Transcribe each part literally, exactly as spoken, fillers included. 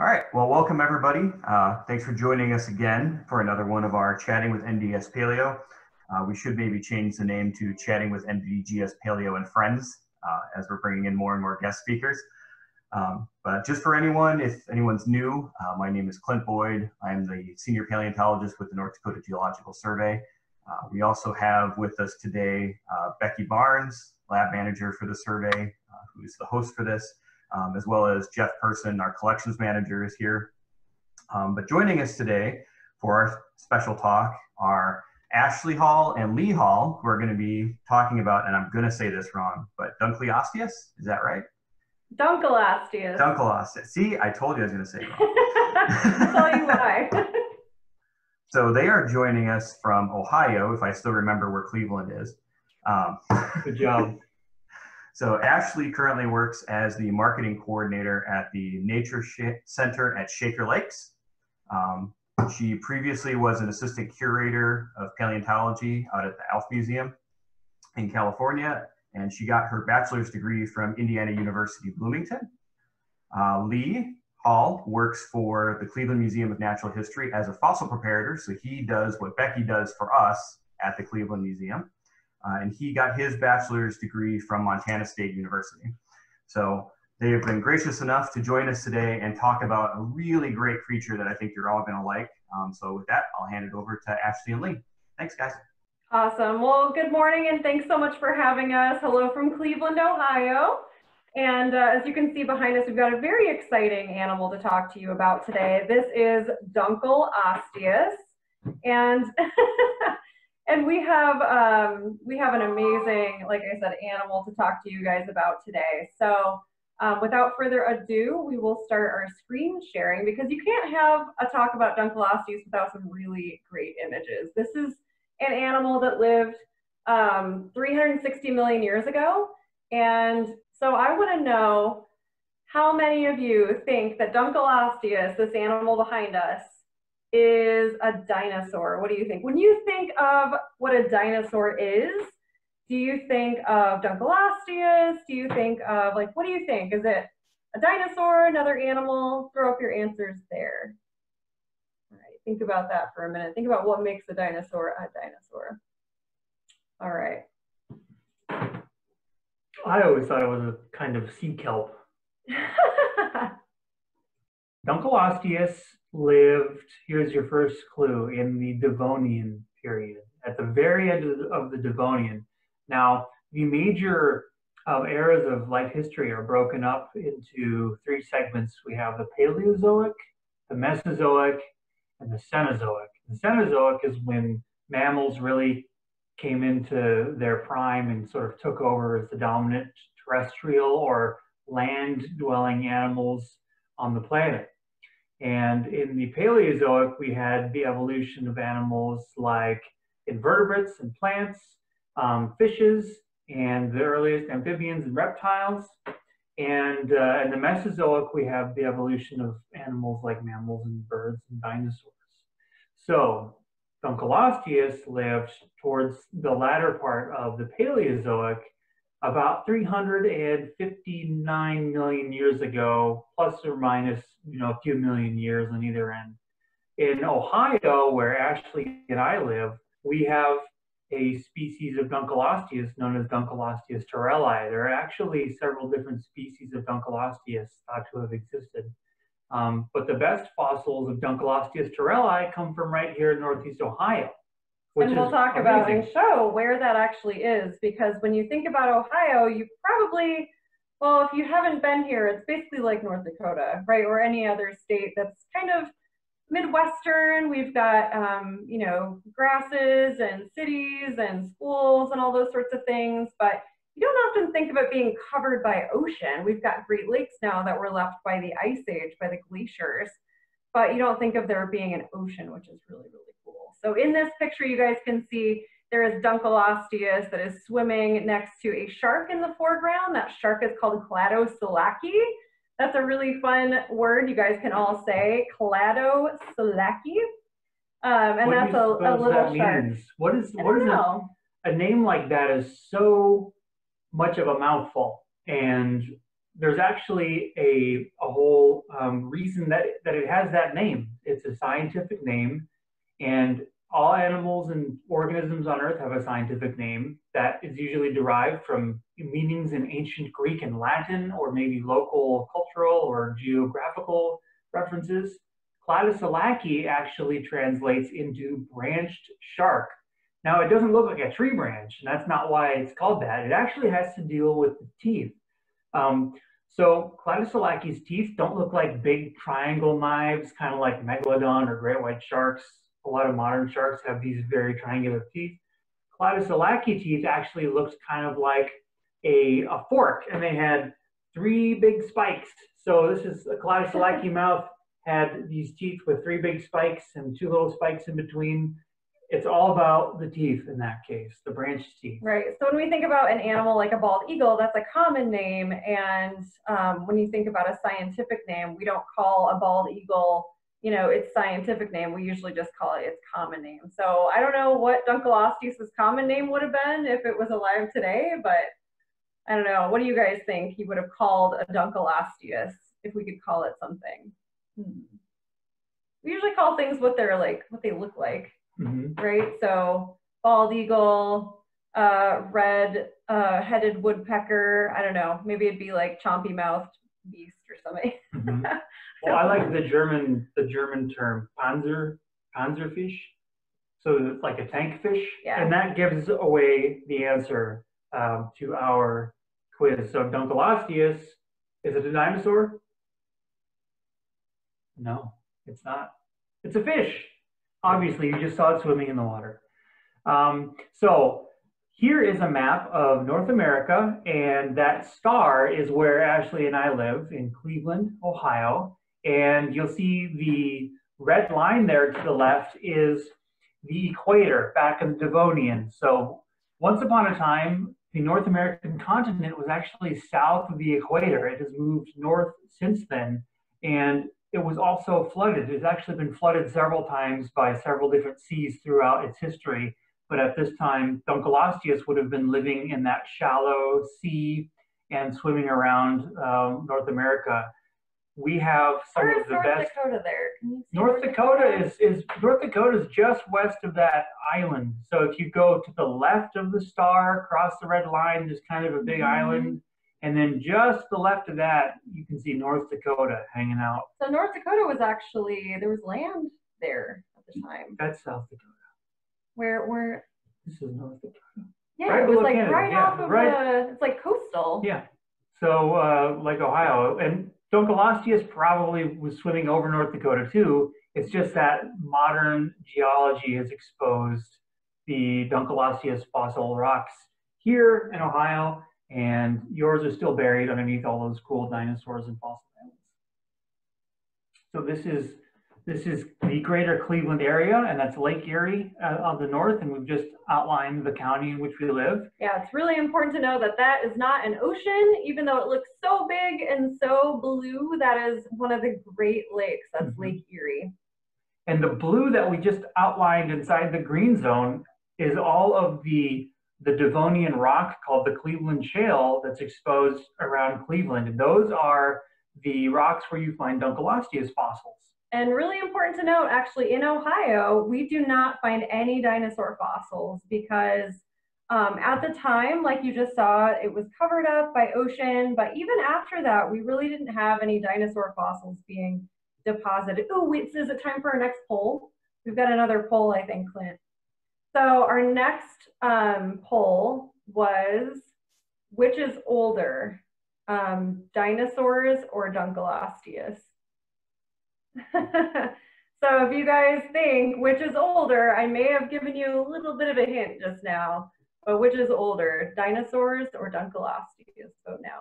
All right, well, welcome everybody. Uh, thanks for joining us again for another one of our Chatting with N D S Paleo. Uh, we should maybe change the name to Chatting with N D G S Paleo and Friends uh, as we're bringing in more and more guest speakers. Um, but just for anyone, if anyone's new, uh, my name is Clint Boyd. I'm the Senior Paleontologist with the North Dakota Geological Survey. Uh, we also have with us today uh, Becky Barnes, Lab Manager for the survey, uh, who's the host for this, um, as well as Jeff Person, our Collections Manager, is here. Um, but joining us today for our special talk are Ashley Hall and Lee Hall, who are going to be talking about, and I'm going to say this wrong, but Dunkleosteus, is that right? Dunkleosteus. Dunkleosteus. See, I told you I was going to say it wrong. I told you why. So they are joining us from Ohio, if I still remember where Cleveland is. Um, Good job. So Ashley currently works as the marketing coordinator at the Nature Center at Shaker Lakes. Um, she previously was an assistant curator of paleontology out at the Alf Museum in California. And she got her bachelor's degree from Indiana University Bloomington. Uh, Lee Hall works for the Cleveland Museum of Natural History as a fossil preparator, so he does what Becky does for us at the Cleveland Museum. Uh, and he got his bachelor's degree from Montana State University. So they have been gracious enough to join us today and talk about a really great creature that I think you're all gonna like. Um, so with that, I'll hand it over to Ashley and Lee. Thanks, guys. Awesome. Well, good morning and thanks so much for having us. Hello from Cleveland, Ohio. And uh, as you can see behind us, we've got a very exciting animal to talk to you about today. This is Dunkleosteus. And, and we have, um, we have an amazing, like I said, animal to talk to you guys about today. So um, without further ado, we will start our screen sharing because you can't have a talk about Dunkleosteus without some really great images. This is an animal that lived um, three hundred sixty million years ago. And so I wanna know how many of you think that Dunkleosteus, this animal behind us, is a dinosaur? What do you think? When you think of what a dinosaur is, do you think of Dunkleosteus? Do you think of, like, what do you think? Is it a dinosaur, another animal? Throw up your answers there. Think about that for a minute. Think about what makes a dinosaur a dinosaur. All right. I always thought it was a kind of sea kelp. Dunkleosteus lived, here's your first clue, in the Devonian period, at the very end of the, of the Devonian. Now, the major um, eras of life history are broken up into three segments. We have the Paleozoic, the Mesozoic, and the Cenozoic. The Cenozoic is when mammals really came into their prime and sort of took over as the dominant terrestrial or land-dwelling animals on the planet. And in the Paleozoic, we had the evolution of animals like invertebrates and plants, um, fishes, and the earliest amphibians and reptiles. And uh, in the Mesozoic, we have the evolution of animals like mammals and birds and dinosaurs. So Dunkleosteus lived towards the latter part of the Paleozoic about three hundred fifty-nine million years ago, plus or minus, you know, a few million years on either end. In Ohio, where Ashley and I live, we have a species of Dunkleosteus known as Dunkleosteus terrelli. There are actually several different species of Dunkleosteus thought to have existed. Um, but the best fossils of Dunkleosteus terrelli come from right here in Northeast Ohio. Which and we'll talk amazing. about and show where that actually is, because when you think about Ohio, you probably, well, if you haven't been here, it's basically like North Dakota, right? Or any other state that's kind of Midwestern. We've got, um, you know, grasses and cities and schools and all those sorts of things, but you don't often think of it being covered by ocean. We've got Great Lakes now that were left by the Ice Age, by the glaciers, but you don't think of there being an ocean, which is really, really cool. So in this picture, you guys can see there is Dunkleosteus that is swimming next to a shark in the foreground. That shark is called Cladoselache. That's a really fun word you guys can all say, Cladoselache. Um, and that's a, a little that shark. Means? What is, what is a, a name like that is so much of a mouthful. And there's actually a, a whole um, reason that, that it has that name. It's a scientific name, and all animals and organisms on Earth have a scientific name that is usually derived from meanings in ancient Greek and Latin, or maybe local cultural or geographical references. Cladoselache actually translates into branched shark. Now, it doesn't look like a tree branch, and that's not why it's called that. It actually has to deal with the teeth. Um, so Cladoselache's teeth don't look like big triangle knives, kind of like megalodon or great white sharks. A lot of modern sharks have these very triangular teeth. Cladoselache teeth actually looked kind of like a, a fork, and they had three big spikes. So this is a Cladoselache mouth had these teeth with three big spikes and two little spikes in between. It's all about the teeth in that case, the branched teeth. Right, so when we think about an animal like a bald eagle, that's a common name, and um, when you think about a scientific name, we don't call a bald eagle, you know, its scientific name. We usually just call it its common name. So I don't know what Dunkleosteus' common name would have been if it was alive today, but I don't know. What do you guys think he would have called a Dunkleosteus, if we could call it something? Hmm. We usually call things what they're like, what they look like. Mm-hmm. Right, so bald eagle, uh, red uh, headed woodpecker. I don't know, maybe it'd be like chompy mouthed beast or something. Mm-hmm. Well, I like the German the German term Panzer Panzerfish, so it's like a tank fish, yeah. And that gives away the answer um, to our quiz. So Dunkleosteus, is it a dinosaur? No, it's not. It's a fish. Obviously, you just saw it swimming in the water. Um, so here is a map of North America, and that star is where Ashley and I live, in Cleveland, Ohio. And you'll see the red line there to the left is the equator, back in the Devonian. So once upon a time, the North American continent was actually south of the equator. It has moved north since then, and it was also flooded. It's actually been flooded several times by several different seas throughout its history. But at this time, Dunkleosteus would have been living in that shallow sea and swimming around um, North America. We have some Where of the North best. Dakota there? Can you see North Dakota there? Is, is North Dakota is just west of that island. So if you go to the left of the star, cross the red line, there's kind of a big mm-hmm. island. And then just the left of that, you can see North Dakota hanging out. So North Dakota was actually, there was land there at the time. That's South Dakota. Where, where? This is North Dakota. Yeah, right, it was like Canada. right yeah, off of right. the, it's like coastal. Yeah, so uh, like Ohio. And Dunkleosteus probably was swimming over North Dakota too. It's just that modern geology has exposed the Dunkleosteus fossil rocks here in Ohio. And yours are still buried underneath all those cool dinosaurs and fossil animals. So this is this is the greater Cleveland area, and that's Lake Erie uh, on the north, and we've just outlined the county in which we live. Yeah, it's really important to know that that is not an ocean, even though it looks so big and so blue. That is one of the Great Lakes. That's mm-hmm. Lake Erie. And the blue that we just outlined inside the green zone is all of the the Devonian rock called the Cleveland Shale that's exposed around Cleveland. And those are the rocks where you find Dunkleosteus fossils. And really important to note, actually, in Ohio, we do not find any dinosaur fossils because um, at the time, like you just saw, it was covered up by ocean. But even after that, we really didn't have any dinosaur fossils being deposited. Oh, wait, is it time for our next poll? We've got another poll, I think, Clint. So our next um, poll was, which is older, um, dinosaurs or Dunkleosteus? So if you guys think which is older, I may have given you a little bit of a hint just now, but which is older, dinosaurs or Dunkleosteus? So now.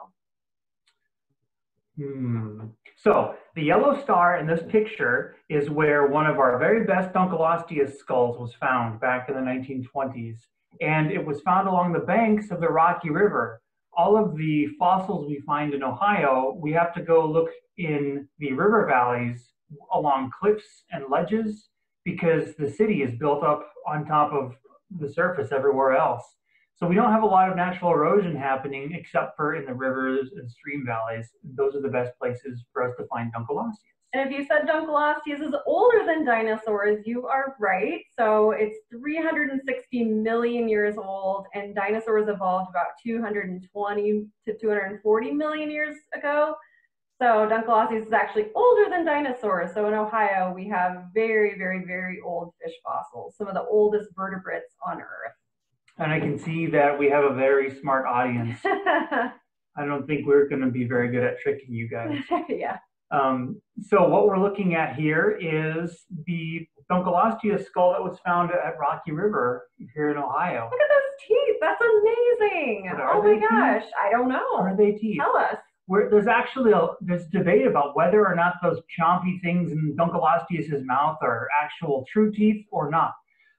Hmm. So the yellow star in this picture is where one of our very best Dunkleosteus skulls was found back in the nineteen twenties. And it was found along the banks of the Rocky River. All of the fossils we find in Ohio, we have to go look in the river valleys along cliffs and ledges because the city is built up on top of the surface everywhere else. So we don't have a lot of natural erosion happening except for in the rivers and stream valleys. Those are the best places for us to find Dunkleosteus. And if you said Dunkleosteus is older than dinosaurs, you are right. So it's three hundred sixty million years old, and dinosaurs evolved about two hundred twenty to two hundred forty million years ago. So Dunkleosteus is actually older than dinosaurs. So in Ohio, we have very, very, very old fish fossils, some of the oldest vertebrates on Earth. And I can see that we have a very smart audience. I don't think we're going to be very good at tricking you guys. Yeah. Um, so what we're looking at here is the Dunkleosteus skull that was found at Rocky River here in Ohio. Look at those teeth. That's amazing. Oh my gosh. Teeth? I don't know. Are they teeth? Tell us. We're, there's actually a there's debate about whether or not those chompy things in Dunkleosteus's mouth are actual true teeth or not.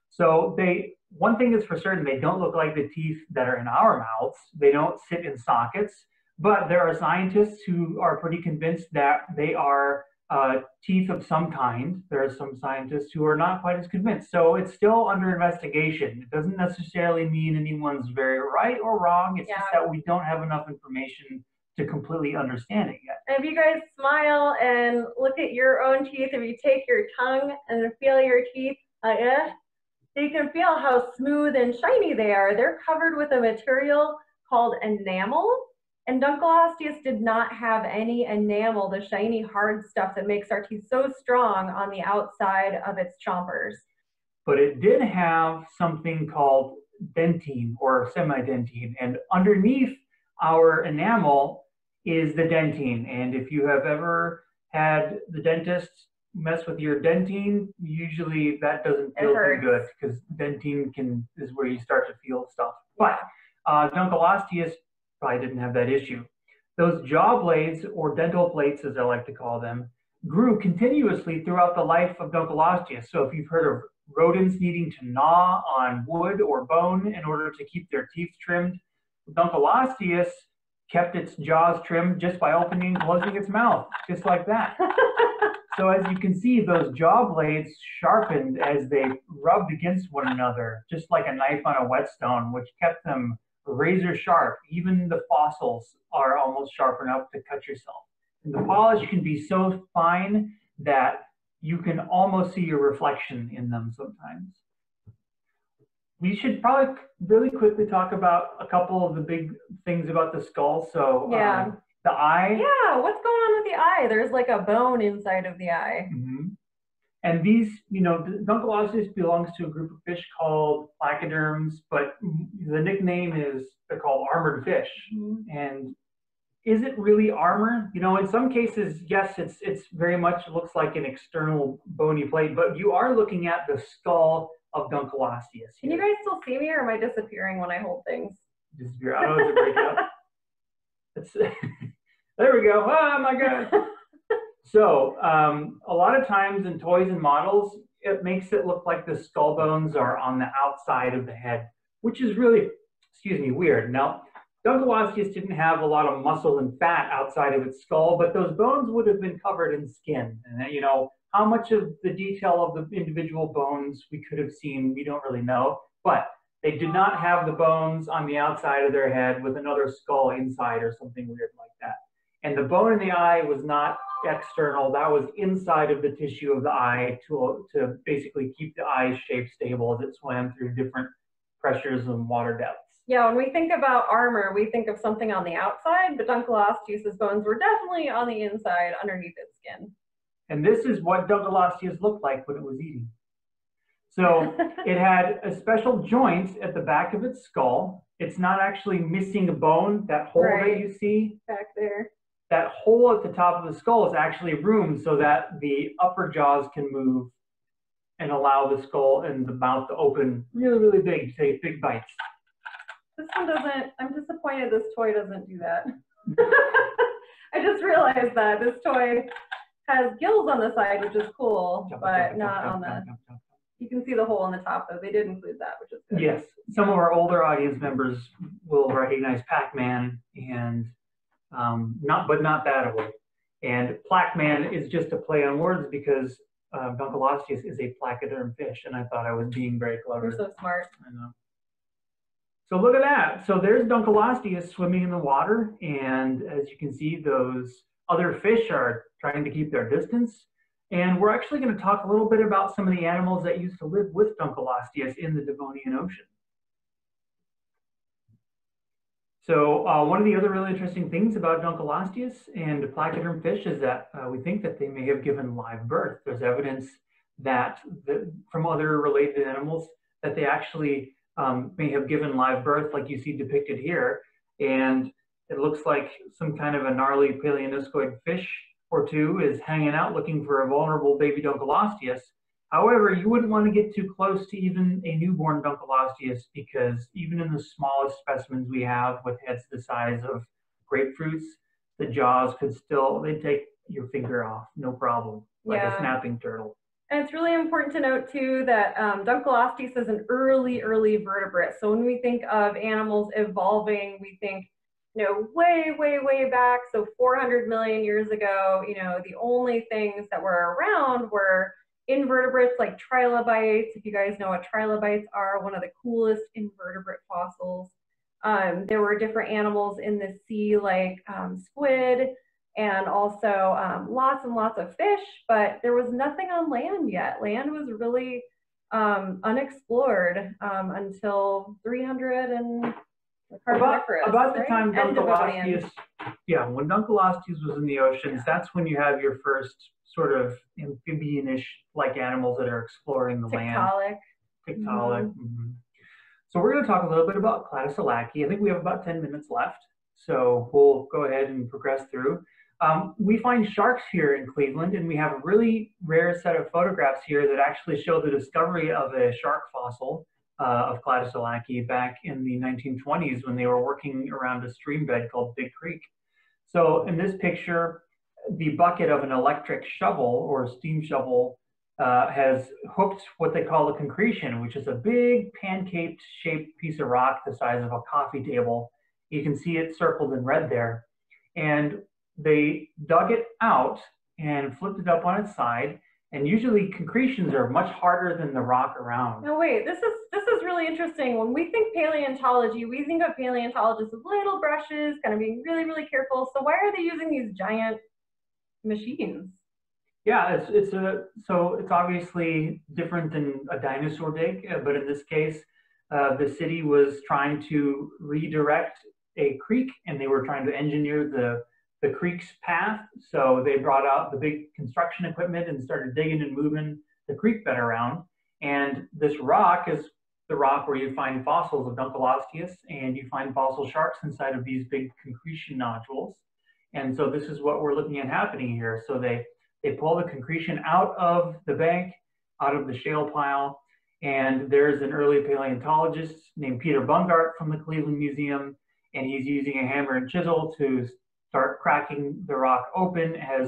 So they one thing is for certain, they don't look like the teeth that are in our mouths. They don't sit in sockets. But there are scientists who are pretty convinced that they are uh, teeth of some kind. There are some scientists who are not quite as convinced. So it's still under investigation. It doesn't necessarily mean anyone's very right or wrong. It's yeah. just that we don't have enough information to completely understand it yet. And if you guys smile and look at your own teeth, if you take your tongue and feel your teeth, uh, yeah, so you can feel how smooth and shiny they are. They're covered with a material called enamel, and Dunkleosteus did not have any enamel, the shiny hard stuff that makes our teeth so strong on the outside of its chompers. But it did have something called dentine or semidentine, and underneath our enamel is the dentine. And if you have ever had the dentist mess with your dentine, usually that doesn't feel too good, because dentine can is where you start to feel stuff. But uh, Dunkleosteus probably didn't have that issue. Those jaw blades, or dental plates as I like to call them, grew continuously throughout the life of Dunkleosteus. So if you've heard of rodents needing to gnaw on wood or bone in order to keep their teeth trimmed, Dunkleosteus kept its jaws trimmed just by opening and closing its mouth, just like that. So as you can see, those jaw blades sharpened as they rubbed against one another, just like a knife on a whetstone, which kept them razor sharp. Even the fossils are almost sharp enough to cut yourself. And the polish can be so fine that you can almost see your reflection in them sometimes. We should probably really quickly talk about a couple of the big things about the skull. So yeah. um, the eye. Yeah, what's going on with the eye? There's like a bone inside of the eye. Mm-hmm. And these, you know, Dunkleosteus belongs to a group of fish called placoderms, but the nickname is, they're called armored fish. Mm-hmm. And is it really armor? You know, in some cases, yes, it's, it's very much looks like an external bony plate, but you are looking at the skull of Dunkleosteus. Can you guys still see me, or am I disappearing when I hold things? Disappear. I don't know, break up. It's, there we go. Oh my God. So um, a lot of times in toys and models, it makes it look like the skull bones are on the outside of the head, which is really, excuse me, weird. Now, Dunkleosteus didn't have a lot of muscle and fat outside of its skull, but those bones would have been covered in skin. And, you know, how much of the detail of the individual bones we could have seen, we don't really know. But they did not have the bones on the outside of their head with another skull inside or something weird like that. And the bone in the eye was not external. That was inside of the tissue of the eye to, to basically keep the eye's shape stable as it swam through different pressures and water depths. Yeah, when we think about armor, we think of something on the outside, but Dunkleosteus's bones were definitely on the inside underneath its skin. And this is what Dunkleosteus looked like when it was eating. So it had a special joint at the back of its skull. It's not actually missing a bone. That hole right. that you see back there, that hole at the top of the skull is actually room so that the upper jaws can move and allow the skull and the mouth to open really, really big, say big bites. This one doesn't, I'm disappointed this toy doesn't do that. I just realized that this toy has gills on the side, which is cool, jump, but jump, not jump, on the, jump, jump, jump. You can see the hole on the top though. They did include that, which is good. Yes, some of our older audience members will recognize Pac-Man and um, not, but not that old. And Plac-Man is just a play on words because uh, Dunkleosteus is a placoderm fish, and I thought I was being very clever. You're so smart. I know. So look at that. So there's Dunkleosteus swimming in the water. And as you can see, those other fish are trying to keep their distance. And we're actually going to talk a little bit about some of the animals that used to live with Dunkleosteus in the Devonian Ocean. So uh, one of the other really interesting things about Dunkleosteus and placoderm fish is that uh, we think that they may have given live birth. There's evidence that the, from other related animals that they actually um, may have given live birth, like you see depicted here. And it looks like some kind of a gnarly paleoniscoid fish or two is hanging out looking for a vulnerable baby Dunkleosteus. However, you wouldn't want to get too close to even a newborn Dunkleosteus, because even in the smallest specimens we have with heads the size of grapefruits, the jaws could still, they'd take your finger off, no problem, like yeah. a snapping turtle. And it's really important to note too that um, Dunkleosteus is an early, early vertebrate. So when we think of animals evolving, we think, you know, way, way, way back. So four hundred million years ago, you know, the only things that were around were invertebrates like trilobites. If you guys know what trilobites are, one of the coolest invertebrate fossils. Um, there were different animals in the sea like um, squid and also um, lots and lots of fish, but there was nothing on land yet. Land was really um, unexplored um, until three hundred and About, about the right? time Dunkleosteus, yeah, when Dunkleosteus was in the oceans, yeah. that's when you have your first sort of amphibian-ish like animals that are exploring the Tiktaalik. land. Tiktaalik. Mm -hmm. mm -hmm. So we're going to talk a little bit about Cladoselache. I think we have about ten minutes left, so we'll go ahead and progress through. Um, we find sharks here in Cleveland, and we have a really rare set of photographs here that actually show the discovery of a shark fossil. Uh, of Cladoselache back in the nineteen twenties when they were working around a stream bed called Big Creek. So in this picture, the bucket of an electric shovel or steam shovel uh, has hooked what they call a concretion, which is a big pancake-shaped piece of rock the size of a coffee table. You can see it circled in red there. And they dug it out and flipped it up on its side. And usually concretions are much harder than the rock around. No, wait, this is this is really interesting. When we think paleontology, we think of paleontologists with little brushes, kind of being really, really careful. So why are they using these giant machines? Yeah, it's, it's a, so it's obviously different than a dinosaur dig, but in this case, uh, the city was trying to redirect a creek, and they were trying to engineer the the creek's path. So they brought out the big construction equipment and started digging and moving the creek bed around. And this rock is the rock where you find fossils of Dunkleosteus, and you find fossil sharks inside of these big concretion nodules. And so this is what we're looking at happening here. So they, they pull the concretion out of the bank, out of the shale pile. And there's an early paleontologist named Peter Bungart from the Cleveland Museum. And he's using a hammer and chisel to start cracking the rock open as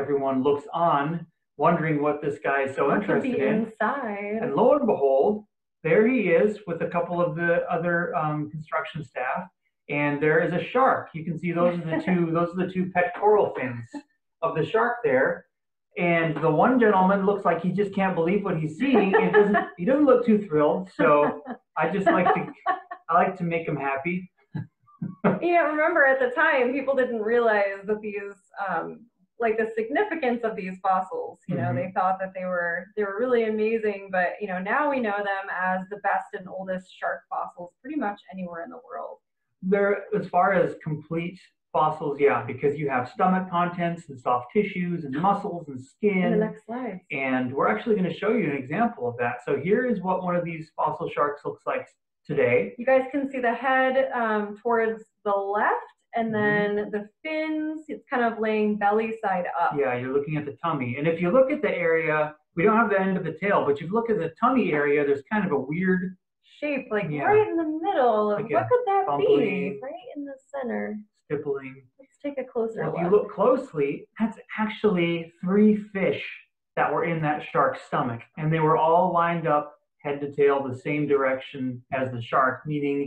everyone looks on, wondering what this guy is so interested in. Inside. And lo and behold, there he is with a couple of the other um, construction staff, and there is a shark. You can see those are the two. Those are the two pectoral fins of the shark there. And the one gentleman looks like he just can't believe what he's seeing. It doesn't. He doesn't look too thrilled. So I just like to. I like to make him happy. You know, remember at the time, people didn't realize that these, um, like the significance of these fossils, you know, mm-hmm. they thought that they were, they were really amazing, but, you know, now we know them as the best and oldest shark fossils pretty much anywhere in the world. They're, as far as complete fossils, yeah, because you have stomach contents and soft tissues and muscles and skin. In the next slide. And we're actually going to show you an example of that. So here is what one of these fossil sharks looks like today. You guys can see the head um, towards the left, and then the fins, it's kind of laying belly side up. Yeah, you're looking at the tummy. And if you look at the area, we don't have the end of the tail, but if you look at the tummy area, there's kind of a weird shape, like yeah, right in the middle. Like what could that be? Right in the center. Stippling. Let's take a closer well, look. If you look closely, that's actually three fish that were in that shark's stomach, and they were all lined up head to tail the same direction as the shark, meaning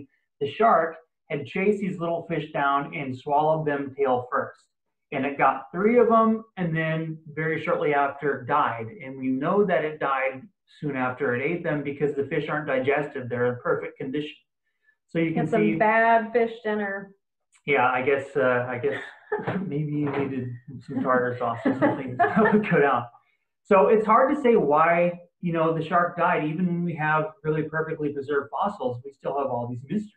the shark had chased these little fish down and swallowed them tail first. And it got three of them, and then very shortly after died. And we know that it died soon after it ate them because the fish aren't digested. They're in perfect condition. So you can Get see some bad fish dinner. Yeah, I guess uh, I guess maybe you needed some tartar sauce or something that would go down. So it's hard to say why, you know, the shark died. Even when we have really perfectly preserved fossils, we still have all these mysteries.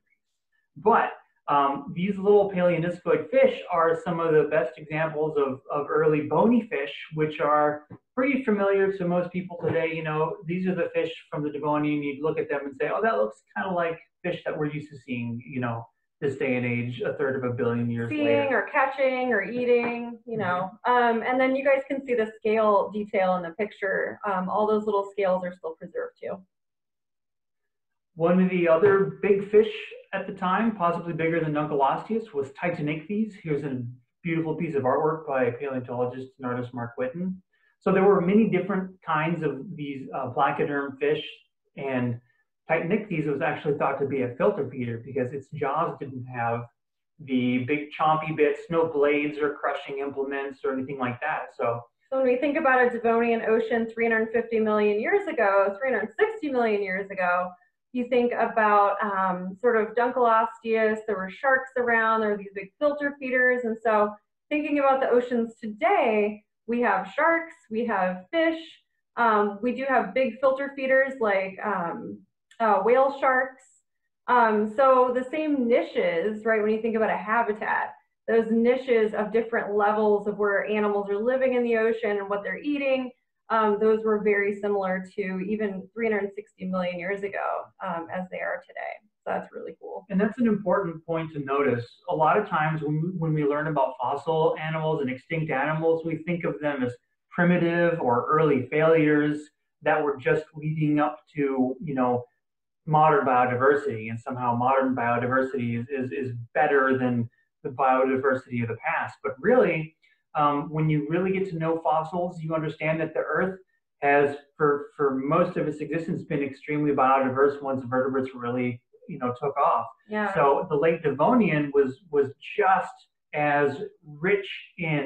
But um, these little paleoniscoid fish are some of the best examples of, of early bony fish, which are pretty familiar to most people today. You know, these are the fish from the Devonian. You'd look at them and say, oh, that looks kind of like fish that we're used to seeing, you know, this day and age, a third of a billion years Seeing later. Seeing or catching or eating, you know. Um, and then you guys can see the scale detail in the picture. Um, all those little scales are still preserved too. One of the other big fish at the time, possibly bigger than Dunkleosteus, was Titanichthys. Here's a beautiful piece of artwork by paleontologist and artist Mark Whitten. So there were many different kinds of these uh, placoderm fish, and Titanichthys was actually thought to be a filter feeder because its jaws didn't have the big chompy bits, no blades or crushing implements or anything like that. So, so when we think about a Devonian ocean three hundred fifty million years ago, three hundred sixty million years ago, you think about um, sort of Dunkleosteus, there were sharks around, there were these big filter feeders. And so thinking about the oceans today, we have sharks, we have fish, um, we do have big filter feeders like um, Uh, whale sharks. Um, so the same niches, right, when you think about a habitat, those niches of different levels of where animals are living in the ocean and what they're eating, um, those were very similar to even three hundred sixty million years ago um, as they are today. So that's really cool. And that's an important point to notice. A lot of times when, when we learn about fossil animals and extinct animals, we think of them as primitive or early failures that were just leading up to, you know, modern biodiversity, and somehow modern biodiversity is, is, is better than the biodiversity of the past. But really, um, when you really get to know fossils, you understand that the Earth has, for, for most of its existence, been extremely biodiverse once vertebrates really, you know, took off. Yeah. So the late Devonian was, was just as rich in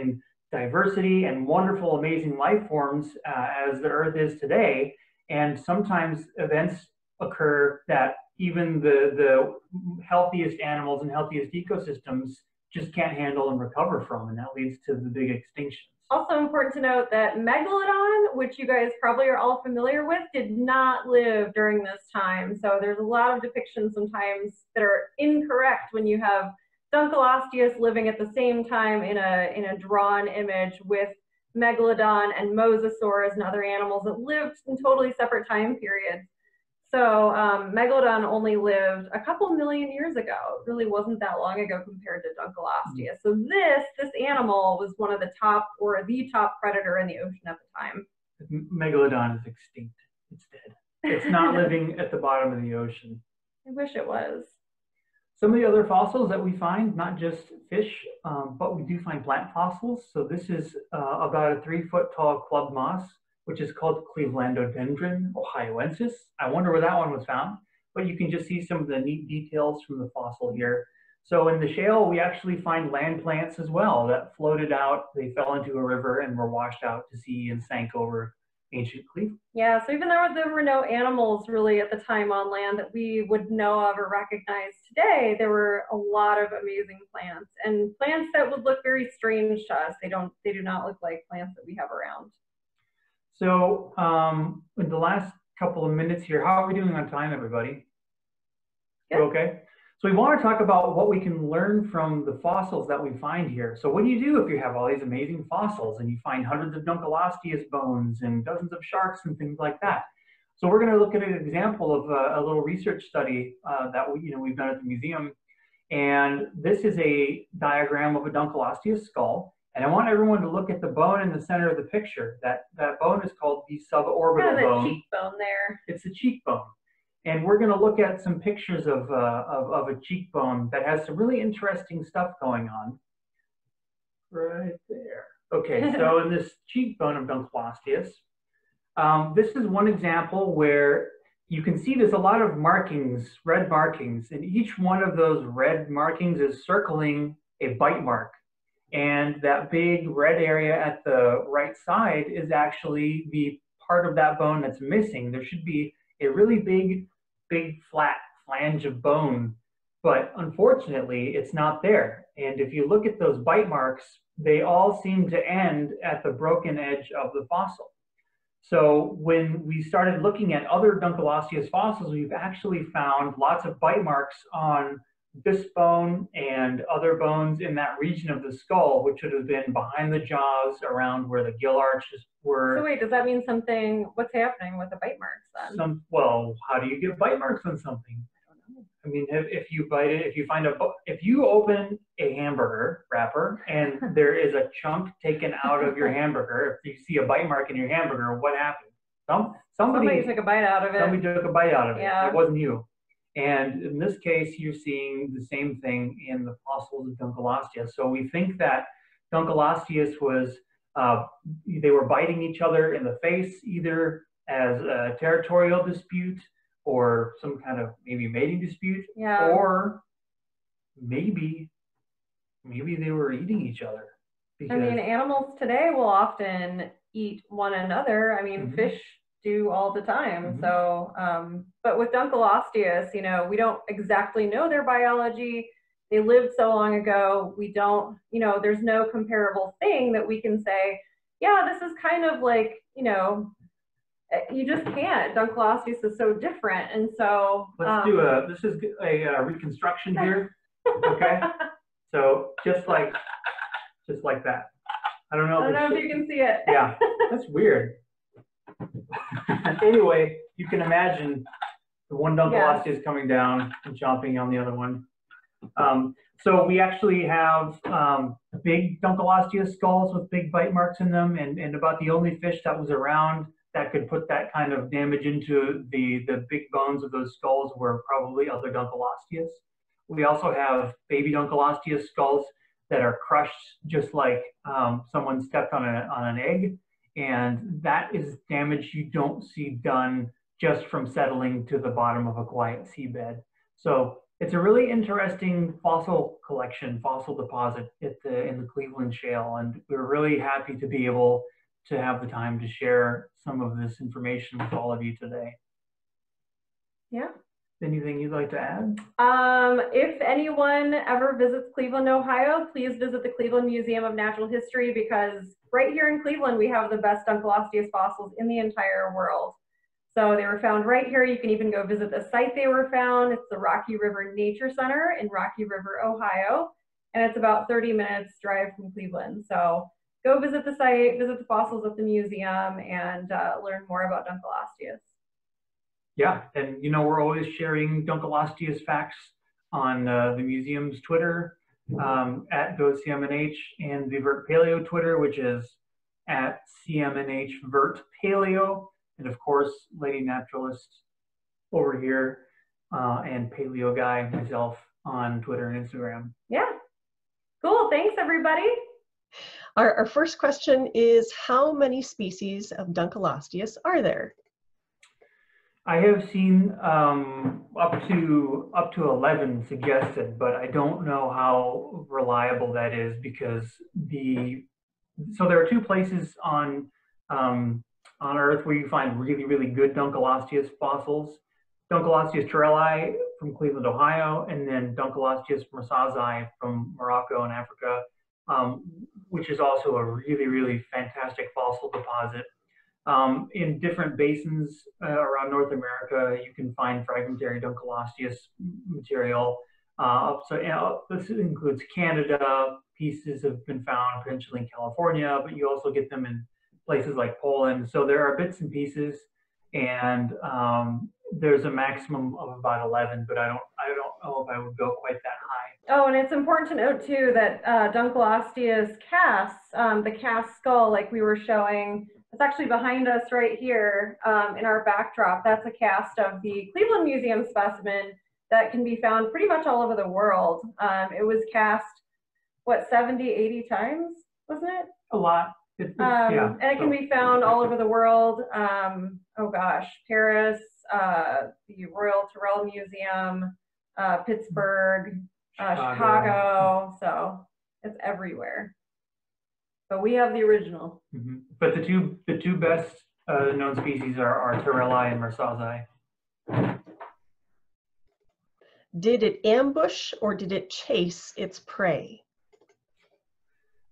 diversity and wonderful, amazing life forms uh, as the Earth is today, and sometimes events occur that even the, the healthiest animals and healthiest ecosystems just can't handle and recover from, and that leads to the big extinctions. Also important to note that Megalodon, which you guys probably are all familiar with, did not live during this time. So there's a lot of depictions sometimes that are incorrect when you have Dunkleosteus living at the same time in a, in a drawn image with Megalodon and Mosasaurs and other animals that lived in totally separate time periods. So um, Megalodon only lived a couple million years ago. It really wasn't that long ago compared to Dunkleosteus. So this, this animal was one of the top or the top predator in the ocean at the time. Megalodon is extinct. It's dead. It's not living at the bottom of the ocean. I wish it was. Some of the other fossils that we find, not just fish, um, but we do find plant fossils. So this is uh, about a three foot tall club moss, which is called Clevelandodendron ohioensis. I wonder where that one was found, but you can just see some of the neat details from the fossil here. So in the shale, we actually find land plants as well that floated out, they fell into a river and were washed out to sea and sank over ancient Cleveland. Yeah, so even though there were no animals really at the time on land that we would know of or recognize today, there were a lot of amazing plants, and plants that would look very strange to us. They don't, they do not look like plants that we have around. So um, in the last couple of minutes here, how are we doing on time, everybody? Yep. Okay. So we want to talk about what we can learn from the fossils that we find here. So what do you do if you have all these amazing fossils and you find hundreds of Dunkleosteus bones and dozens of sharks and things like that? So we're going to look at an example of a, a little research study uh, that we, you know, we've done at the museum. And this is a diagram of a Dunkleosteus skull. And I want everyone to look at the bone in the center of the picture. That, that bone is called the suborbital bone. Kind of the cheekbone there. It's the cheekbone. And we're going to look at some pictures of, uh, of, of a cheekbone that has some really interesting stuff going on. Right there. Okay, so in this cheekbone of Dunkleosteus, um, this is one example where you can see there's a lot of markings, red markings, and each one of those red markings is circling a bite mark. And that big red area at the right side is actually the part of that bone that's missing. There should be a really big, big flat flange of bone But unfortunately, it's not there. And if you look at those bite marks, they all seem to end at the broken edge of the fossil. So when we started looking at other Dunkleosteus fossils, we've actually found lots of bite marks on this bone and other bones in that region of the skull, which would have been behind the jaws, around where the gill arches were. So wait, does that mean something, what's happening with the bite marks then? Some, well, how do you get bite marks on something? I mean, if, if you bite it, if you find a, if you open a hamburger wrapper and there is a chunk taken out of your hamburger, if you see a bite mark in your hamburger, what happened? Some, somebody, somebody took a bite out of it. Somebody took a bite out of it. Yeah. It wasn't you. And in this case, you're seeing the same thing in the fossils of Dunkleosteus. So we think that Dunkleosteus was, uh, they were biting each other in the face, either as a territorial dispute or some kind of maybe mating dispute, yeah. or maybe maybe they were eating each other. Because I mean, animals today will often eat one another. I mean, mm-hmm. fish do all the time. Mm-hmm. So, um, but with Dunkleosteus, you know, we don't exactly know their biology. They lived so long ago. We don't, you know, there's no comparable thing that we can say, yeah, this is kind of like, you know, you just can't. Dunkleosteus is so different, and so let's um, do a. This is a, a reconstruction here, okay? So just like, just like that. I don't know. I don't if know if you can see it. Yeah, that's weird. Anyway, you can imagine the one Dunkleosteus yes. coming down and chomping on the other one. Um, so we actually have um, big Dunkleosteus skulls with big bite marks in them, and and about the only fish that was around that could put that kind of damage into the, the big bones of those skulls were probably other Dunkleosteus. We also have baby Dunkleosteus skulls that are crushed just like um, someone stepped on, a, on an egg. And that is damage you don't see done just from settling to the bottom of a quiet seabed. So it's a really interesting fossil collection, fossil deposit at the, in the Cleveland Shale. And we're really happy to be able to have the time to share some of this information with all of you today. Yeah. Anything you'd like to add? Um, if anyone ever visits Cleveland, Ohio, please visit the Cleveland Museum of Natural History, because right here in Cleveland, we have the best Dunkleosteus fossils in the entire world. So they were found right here. You can even go visit the site they were found. It's the Rocky River Nature Center in Rocky River, Ohio, and it's about thirty minutes drive from Cleveland. So go visit the site, visit the fossils at the museum, and uh, learn more about Dunkleosteus. Yeah, and you know, we're always sharing Dunkleosteus facts on uh, the museum's Twitter, um, at GoCMNH, and the Vert Paleo Twitter, which is at C M N H Vert Paleo, and of course, Lady Naturalist over here, uh, and Paleo Guy, myself, on Twitter and Instagram. Yeah, cool, thanks everybody. Our, our first question is, how many species of Dunkleosteus are there? I have seen um, up to up to eleven suggested, but I don't know how reliable that is, because the so there are two places on um, on Earth where you find really really good Dunkleosteus fossils: Dunkleosteus terrelli from Cleveland, Ohio, and then Dunkleosteus marsaisi from Morocco and Africa. Um, which is also a really, really fantastic fossil deposit. Um, in different basins uh, around North America, you can find fragmentary Dunkleosteus material. Uh, so you know, this includes Canada. Pieces have been found potentially in California, but you also get them in places like Poland. So there are bits and pieces, and um, there's a maximum of about eleven, but I don't, I don't know if I would go quite that high. Oh, and it's important to note too that uh, Dunkleosteus casts, um, the cast skull like we were showing, it's actually behind us right here um, in our backdrop. That's a cast of the Cleveland Museum specimen that can be found pretty much all over the world. Um, it was cast, what, seventy, eighty times, wasn't it? A lot. It's, it's, um, yeah. And it can be found all over the world. Um, oh gosh, Paris, uh, the Royal Terrell Museum, uh, Pittsburgh. Uh, Chicago, Chicago, so it's everywhere. But we have the original. Mm-hmm. But the two the two best uh, known species are, are terrelli and marsaisi. Did it ambush or did it chase its prey?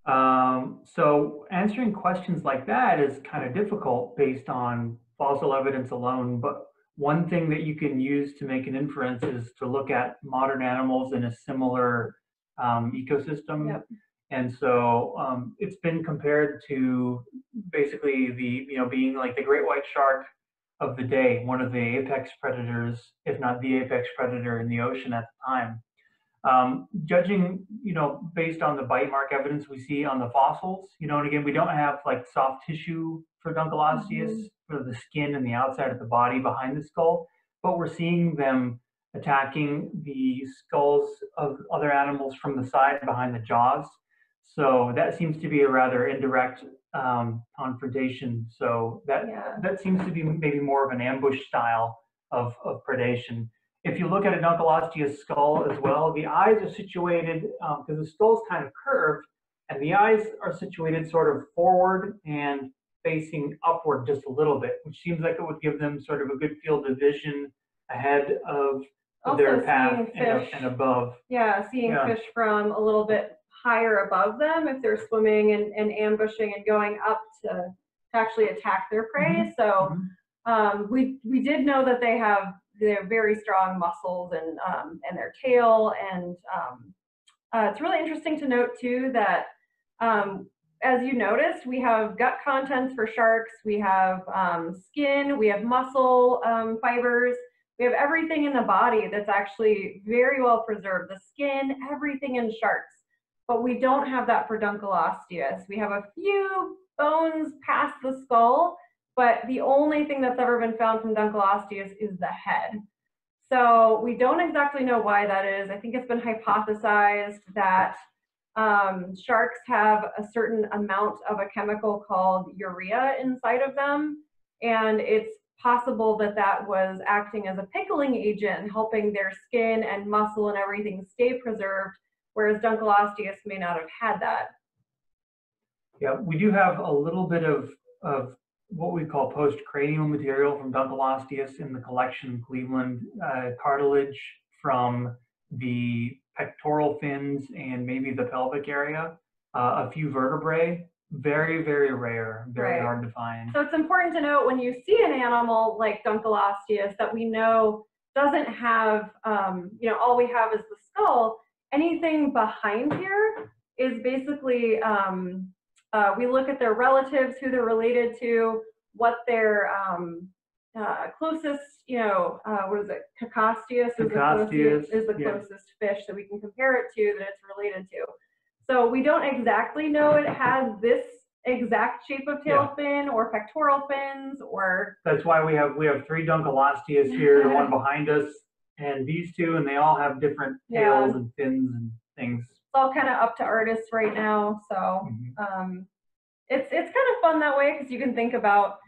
Um, so answering questions like that is kind of difficult based on fossil evidence alone, but one thing that you can use to make an inference is to look at modern animals in a similar um, ecosystem. Yep. And so um, it's been compared to basically the, you know, being like the great white shark of the day, one of the apex predators, if not the apex predator in the ocean at the time. Um, judging, you know, based on the bite mark evidence we see on the fossils, you know, and again, we don't have like soft tissue for Dunkleosteus, mm-hmm. for the skin and the outside of the body behind the skull, but we're seeing them attacking the skulls of other animals from the side behind the jaws. So that seems to be a rather indirect um, confrontation. So that, yeah. that seems to be maybe more of an ambush style of, of predation. If you look at a Dunkleosteus skull as well, the eyes are situated, because um, the skull's kind of curved, and the eyes are situated sort of forward and facing upward just a little bit, which seems like it would give them sort of a good field of vision ahead of also their path and, fish, and above. Yeah, seeing yeah. fish from a little bit higher above them if they're swimming and, and ambushing and going up to, to actually attack their prey. Mm-hmm. So um, we, we did know that they have they're very strong muscles and, um, and their tail. And um, uh, it's really interesting to note too that, um, as you noticed, we have gut contents for sharks, we have um, skin, we have muscle um, fibers, we have everything in the body that's actually very well preserved, the skin, everything in sharks. But we don't have that for Dunkleosteus. We have a few bones past the skull, but the only thing that's ever been found from Dunkleosteus is the head. So we don't exactly know why that is. I think it's been hypothesized that um, sharks have a certain amount of a chemical called urea inside of them. And it's possible that that was acting as a pickling agent, helping their skin and muscle and everything stay preserved, whereas Dunkleosteus may not have had that. Yeah, we do have a little bit of, of what we call postcranial material from Dunkleosteus in the collection, Cleveland uh, cartilage from the pectoral fins and maybe the pelvic area, uh, a few vertebrae, very, very rare, very right. hard to find. So it's important to note when you see an animal like Dunkleosteus that we know doesn't have, um, you know, all we have is the skull, anything behind here is basically, um, uh, we look at their relatives, who they're related to, what their um, uh, closest, you know, uh, what is it, Cacausteus is, Cacausteus, is the closest yeah. fish that we can compare it to, that it's related to. So we don't exactly know it has this exact shape of tail yeah. fin or pectoral fins or... That's why we have, we have three Dunkleosteus here, the one behind us, and these two, and they all have different tails yeah. and fins and things. It's all kind of up to artists right now, so mm-hmm. um, it's it's kind of fun that way because you can think about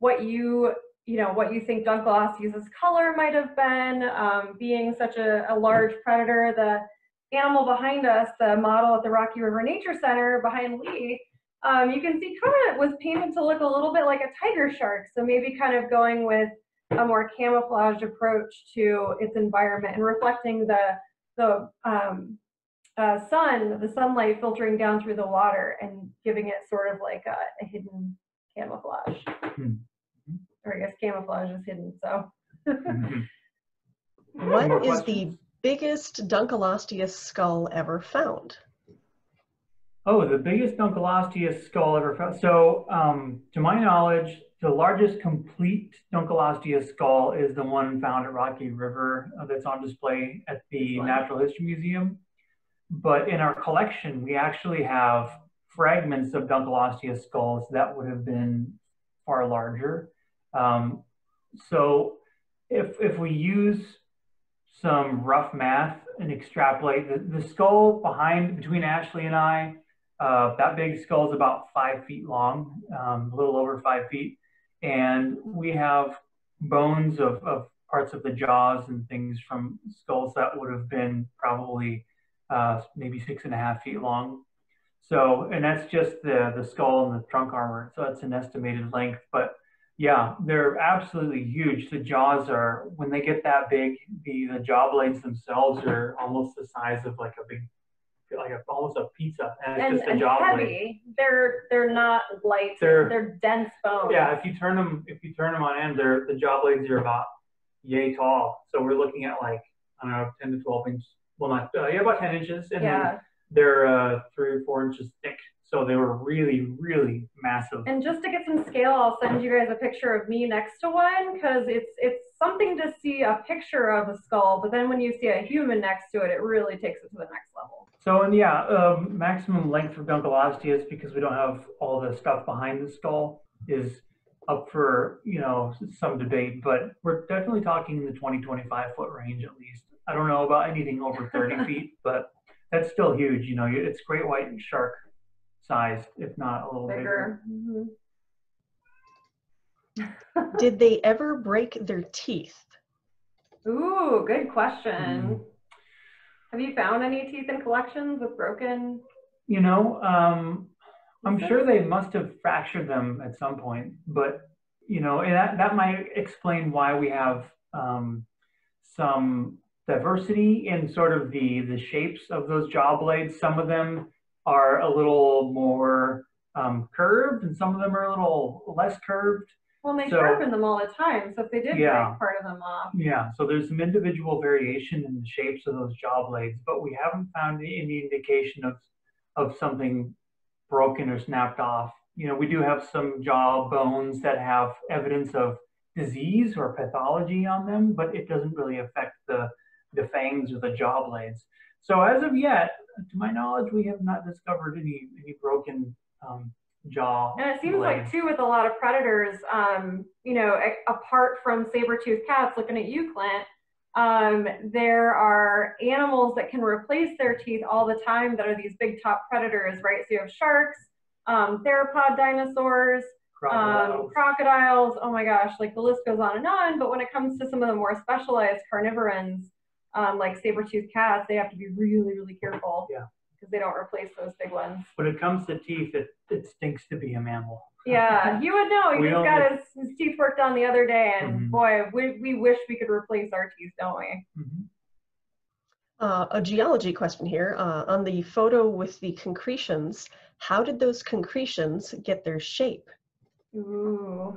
what you you know what you think Dunkleosteus's color might have been, um, being such a, a large predator. The animal behind us, the model at the Rocky River Nature Center behind Lee, um, you can see kind of was painted to look a little bit like a tiger shark, so maybe kind of going with a more camouflaged approach to its environment and reflecting the the um, uh, sun, the sunlight filtering down through the water and giving it sort of like a, a hidden camouflage. Mm-hmm. Or I guess camouflage is hidden, so. Mm-hmm. What is the biggest Dunkleosteus skull ever found? Oh, the biggest Dunkleosteus skull ever found. So, um, to my knowledge, the largest complete Dunkleosteus skull is the one found at Rocky River uh, that's on display at the Natural History Museum. But in our collection, we actually have fragments of Dunkleosteus skulls that would have been far larger. Um, so if, if we use some rough math and extrapolate, the, the skull behind, between Ashley and I, uh, that big skull is about five feet long, um, a little over five feet. And we have bones of, of parts of the jaws and things from skulls that would have been probably uh, maybe six and a half feet long. So, and that's just the, the skull and the trunk armor. So that's an estimated length, but Yeah, they're absolutely huge. The jaws are, when they get that big, the, the jaw blades themselves are almost the size of like a big, like a, almost a pizza. And it's and, just a and jaw heavy. Blade. They're, they're not light, they're, they're dense bones. Yeah, if you turn them, if you turn them on end, they're, the jaw blades are about yay tall. So we're looking at like, I don't know, ten to twelve inches. Well, not, uh, yeah, about ten inches. And yeah. Then they're uh, three or four inches thick. So they were really, really massive. And just to get some scale, I'll send you guys a picture of me next to one, because it's it's something to see a picture of a skull, but then when you see a human next to it, it really takes it to the next level. So, and yeah, um, maximum length for Dunkleosteus, because we don't have all the stuff behind the skull, is up for, you know, some debate, but we're definitely talking the twenty, twenty-five foot range at least. I don't know about anything over thirty feet, but that's still huge. You know, it's great white shark size, if not a little bigger. bigger. Mm-hmm. Did they ever break their teeth? Ooh, good question. Mm-hmm. Have you found any teeth in collections with broken? You know, um, I'm sure they must have fractured them at some point, but, you know, and that, that might explain why we have um, some diversity in sort of the, the shapes of those jaw blades. Some of them are a little more um, curved, and some of them are a little less curved. Well, they so, sharpen them all the time, so if they did yeah, break part of them off. Yeah, so there's some individual variation in the shapes of those jaw blades, but we haven't found any indication of, of something broken or snapped off. You know, we do have some jaw bones that have evidence of disease or pathology on them, but it doesn't really affect the, the fangs or the jaw blades. So as of yet, to my knowledge, we have not discovered any, any broken um, jaw. And it seems blade. like, too, with a lot of predators, um, you know, apart from saber-toothed cats, looking at you, Clint, um, there are animals that can replace their teeth all the time that are these big top predators, right? So you have sharks, um, theropod dinosaurs, crocodiles. Um, crocodiles, oh my gosh, like the list goes on and on, but when it comes to some of the more specialized carnivorans, Um, like saber-toothed cats, they have to be really, really careful. Yeah. Because they don't replace those big ones. When it comes to teeth, it, it stinks to be a mammal. Yeah, you would know. He just got his, his teeth worked on the other day, and mm-hmm. boy, we, we wish we could replace our teeth, don't we? Mm-hmm. uh, a geology question here. Uh, on the photo with the concretions, how did those concretions get their shape? Ooh.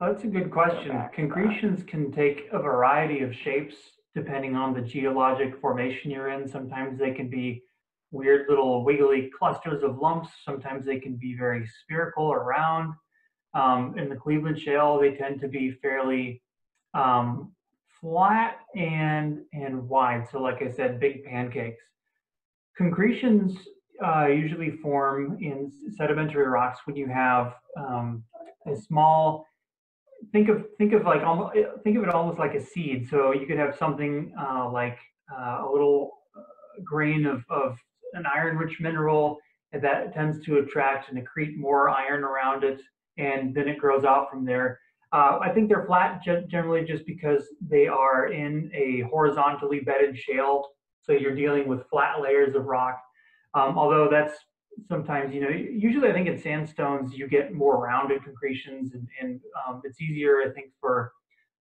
Well, that's a good question. Concretions can take a variety of shapes, depending on the geologic formation you're in. Sometimes they can be weird little wiggly clusters of lumps. Sometimes they can be very spherical or round. Um, in the Cleveland Shale, they tend to be fairly um, flat and, and wide. So like I said, big pancakes. Concretions uh, usually form in sedimentary rocks when you have um, a small Think of think of like almost think of it almost like a seed. So you could have something uh, like uh, a little grain of, of an iron-rich mineral that tends to attract and accrete more iron around it, and then it grows out from there. Uh, I think they're flat generally just because they are in a horizontally bedded shale, so you're dealing with flat layers of rock. Um, although that's sometimes, you know, usually I think in sandstones you get more rounded concretions, and, and um, it's easier, I think, for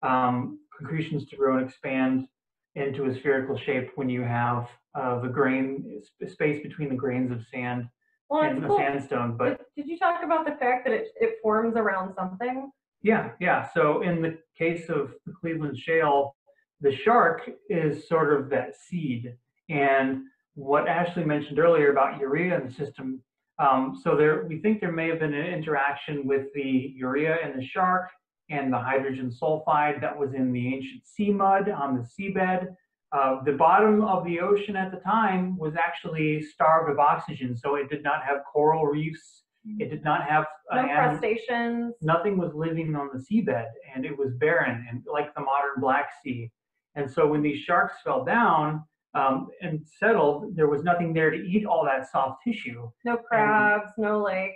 um, concretions to grow and expand into a spherical shape when you have uh, the grain space between the grains of sand well, and the cool. sandstone. But did, did you talk about the fact that it, it forms around something? Yeah, yeah. So in the case of the Cleveland Shale, the shark is sort of that seed, and what Ashley mentioned earlier about urea in the system. Um, so there, we think there may have been an interaction with the urea in the shark and the hydrogen sulfide that was in the ancient sea mud on the seabed. Uh, the bottom of the ocean at the time was actually starved of oxygen, so it did not have coral reefs. It did not have no crustaceans. Nothing was living on the seabed, and it was barren, and like the modern Black Sea. And so when these sharks fell down, Um, and settled, there was nothing there to eat all that soft tissue. No crabs, and no like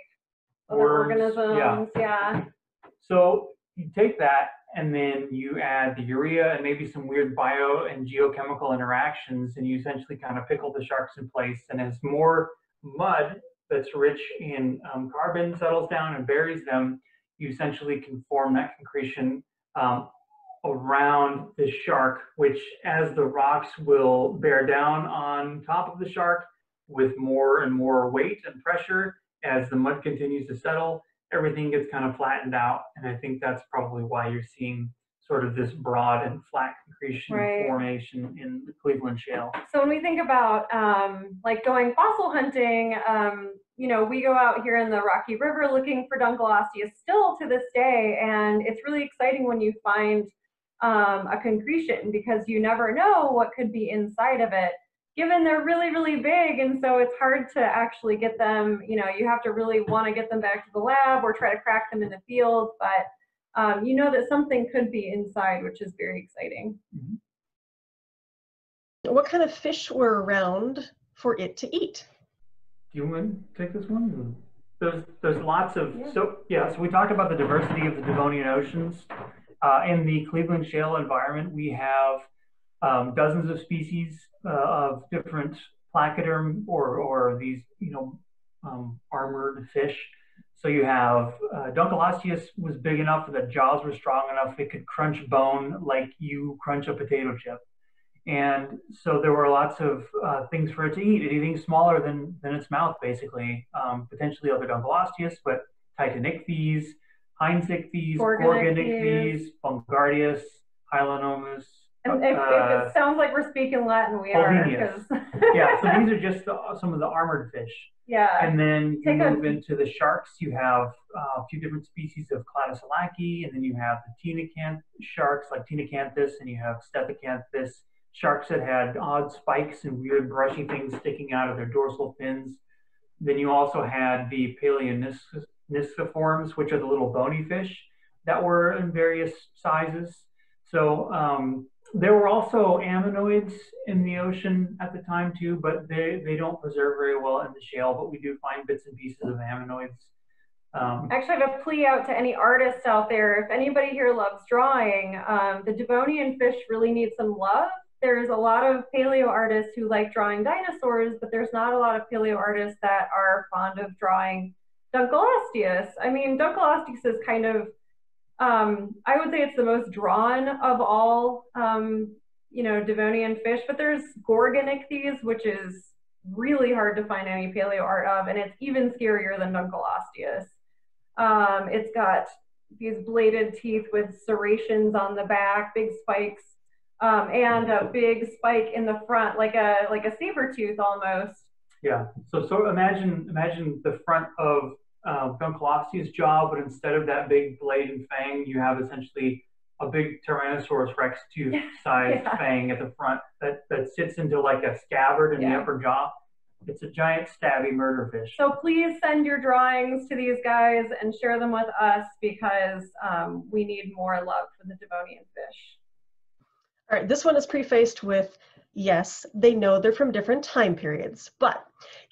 other organisms, yeah. yeah. So you take that and then you add the urea and maybe some weird bio and geochemical interactions, and you essentially kind of pickle the sharks in place. And as more mud that's rich in um, carbon settles down and buries them, you essentially can form that concretion um, around the shark, which as the rocks will bear down on top of the shark with more and more weight and pressure, as the mud continues to settle, everything gets kind of flattened out. And I think that's probably why you're seeing sort of this broad and flat concretion right. formation in the Cleveland Shale. So when we think about um, like going fossil hunting, um, you know, we go out here in the Rocky River looking for Dunkleosteus still to this day, and it's really exciting when you find um, a concretion, because you never know what could be inside of it, given they're really, really big, and so it's hard to actually get them, you know, you have to really want to get them back to the lab or try to crack them in the field, but Um, you know that something could be inside, which is very exciting. What kind of fish were around for it to eat? Do you want to take this one? There's, there's lots of, yeah. so yeah, so we talked about the diversity of the Devonian oceans. Uh, in the Cleveland Shale environment, we have um, dozens of species uh, of different placoderm or, or these, you know, um, armored fish. So you have uh, Dunkleosteus was big enough that jaws were strong enough it could crunch bone like you crunch a potato chip, and so there were lots of uh, things for it to eat. Anything smaller than than its mouth, basically, um, potentially other Dunkleosteus, but Titanichthys, Hindsichthys, Gorgonichthys, Bungardius, Hylonomus. And if, uh, if it sounds like we're speaking Latin, we Polinius. Are. Yeah, so these are just the, some of the armored fish. Yeah. And then you move into the sharks. You have uh, a few different species of Cladoselache, and then you have the Tinacanth sharks like Tinacanthus, and you have Stethocanthus, sharks that had odd spikes and weird brushy things sticking out of their dorsal fins. Then you also had the paleoniscoids, which are the little bony fish that were in various sizes. So um, there were also ammonoids in the ocean at the time too, but they, they don't preserve very well in the shale, but we do find bits and pieces of ammonoids. Um, Actually, I have a plea out to any artists out there. If anybody here loves drawing, um, the Devonian fish really need some love. There's a lot of paleo artists who like drawing dinosaurs, but there's not a lot of paleo artists that are fond of drawing Dunkleosteus. I mean, Dunkleosteus is kind of Um, I would say it's the most drawn of all, um, you know, Devonian fish, but there's Gorgonichthys, which is really hard to find any paleo art of, and it's even scarier than Dunkleosteus. Um, it's got these bladed teeth with serrations on the back, big spikes, um, and a big spike in the front, like a, like a saber tooth almost. Yeah, so, so imagine, imagine the front of Uh, Dunkleosteus jaw, but instead of that big blade and fang, you have essentially a big Tyrannosaurus Rex tooth-sized yeah. fang at the front that, that sits into like a scabbard in yeah. the upper jaw. It's a giant stabby murder fish. So please send your drawings to these guys and share them with us, because um, we need more love for the Devonian fish. All right, this one is prefaced with, yes, they know they're from different time periods, but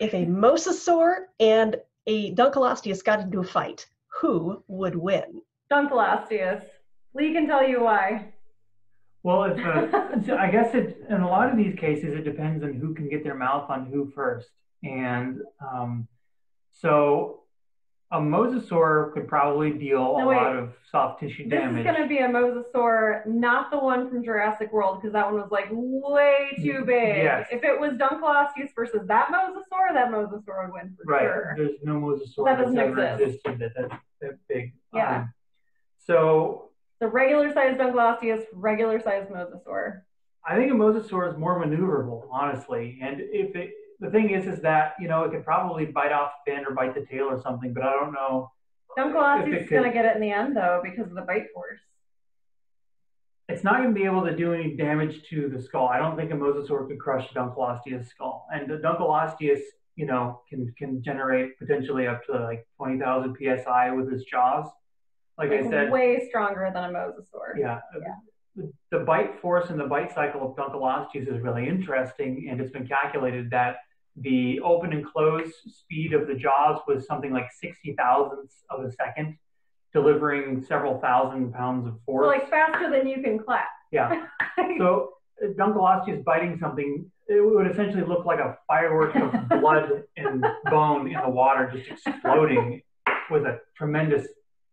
if a mosasaur and a Dunkleosteus got into a fight, who would win? Dunkleosteus. Lee can tell you why. Well, if, uh, I guess it, in a lot of these cases, it depends on who can get their mouth on who first. And um, so a mosasaur could probably deal no, a wait. lot of soft tissue this damage. This is going to be a mosasaur, not the one from Jurassic World, because that one was like way too big. Yes. If it was Dunkleosteus versus that mosasaur, that mosasaur would win for right. sure. Right, there's no mosasaur that that's ever exist. existed that, that, that big. Yeah. Um, so the regular-sized Dunkleosteus, regular-sized mosasaur. I think a mosasaur is more maneuverable, honestly, and if it The thing is, is that, you know, it could probably bite off the fin or bite the tail or something, but I don't know. Dunkleosteus is going to get it in the end, though, because of the bite force. It's not going to be able to do any damage to the skull. I don't think a mosasaur could crush Dunkleosteus' skull. And the Dunkleosteus, you know, can, can generate potentially up to like twenty thousand P S I with his jaws. Like it's I said. way stronger than a mosasaur. Yeah. yeah. The bite force and the bite cycle of Dunkleosteus is really interesting, and it's been calculated that the open and close speed of the jaws was something like sixty thousandths of a second, delivering several thousand pounds of force. So like faster than you can clap. Yeah. So Dunkleosteus biting something, it would essentially look like a firework of blood and bone in the water just exploding with a tremendous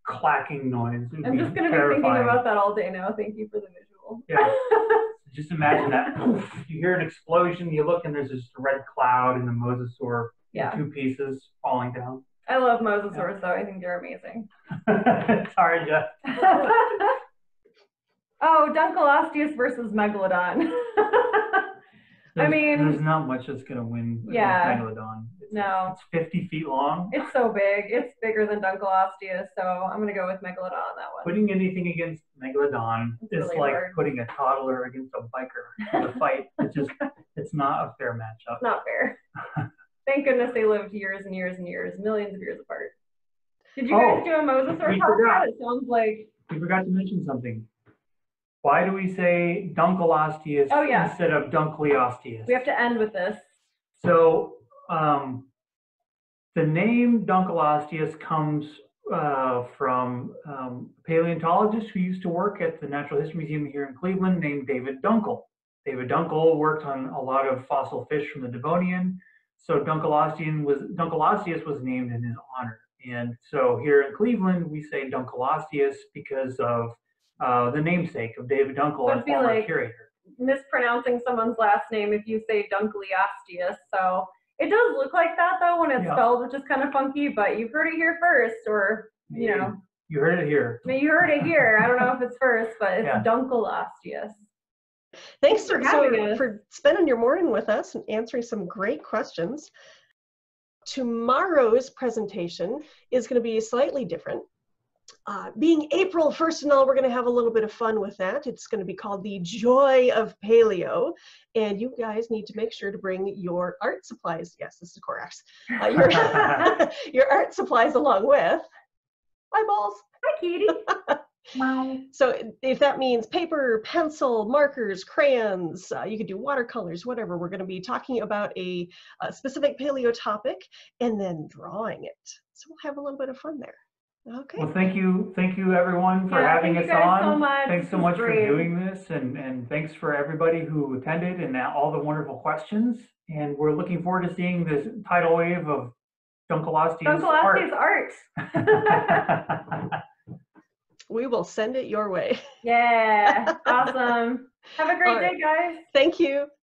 clacking noise. I'm just going to be thinking about that all day now. Thank you for the visual. Yeah. Just imagine that. You hear an explosion, you look, and there's just a red cloud and the mosasaur, yeah. two pieces falling down. I love mosasaurs, yeah. though. I think they're amazing. Sorry, Jeff. Oh, Dunkleosteus versus Megalodon. I mean, there's not much that's going to win with yeah, Megalodon. It's, no. It's fifty feet long. It's so big. It's bigger than Dunkleosteus, so I'm going to go with Megalodon on that one. Putting anything against Megalodon it's is really like hard. Putting a toddler against a biker in a fight. It's just, it's not a fair matchup. It's not fair. Thank goodness they lived years and years and years, millions of years apart. Did you oh, guys do a mosasaur podcast? It sounds like... We forgot to mention something. Why do we say Dunkleosteus oh, yeah. instead of Dunkleosteus? We have to end with this. So um, the name Dunkleosteus comes uh, from um, a paleontologist who used to work at the Natural History Museum here in Cleveland named David Dunkel. David Dunkel worked on a lot of fossil fish from the Devonian. So Dunkleosteus was, Dunkleosteus was named in his honor. And so here in Cleveland, we say Dunkleosteus because of Uh, the namesake of David Dunkel, and former like curator. Mispronouncing someone's last name if you say Dunkleosteus. So it does look like that though when it's yeah. spelled, which is kind of funky. But you've heard it here first, or you yeah. know, you heard it here. I mean, you heard it here. I don't know if it's first, but it's yeah. Dunkleosteus. Thanks for so, for spending your morning with us and answering some great questions. Tomorrow's presentation is going to be slightly different. Uh, being April first and all, we're going to have a little bit of fun with that. It's going to be called The Joy of Paleo, and you guys need to make sure to bring your art supplies. Yes, this is Corax. Uh, your, your art supplies along with. Hi, balls. Hi, Katie. Wow. So if that means paper, pencil, markers, crayons, uh, you could do watercolors, whatever. We're going to be talking about a, a specific paleo topic and then drawing it. So we'll have a little bit of fun there. Okay. Well, thank you, thank you everyone for yeah, having us on. So much. Thanks so much great. for doing this, and and thanks for everybody who attended and all the wonderful questions. And we're looking forward to seeing this tidal wave of Dunkleosteus art. art. We will send it your way. Yeah, awesome. Have a great all day, guys. Thank you.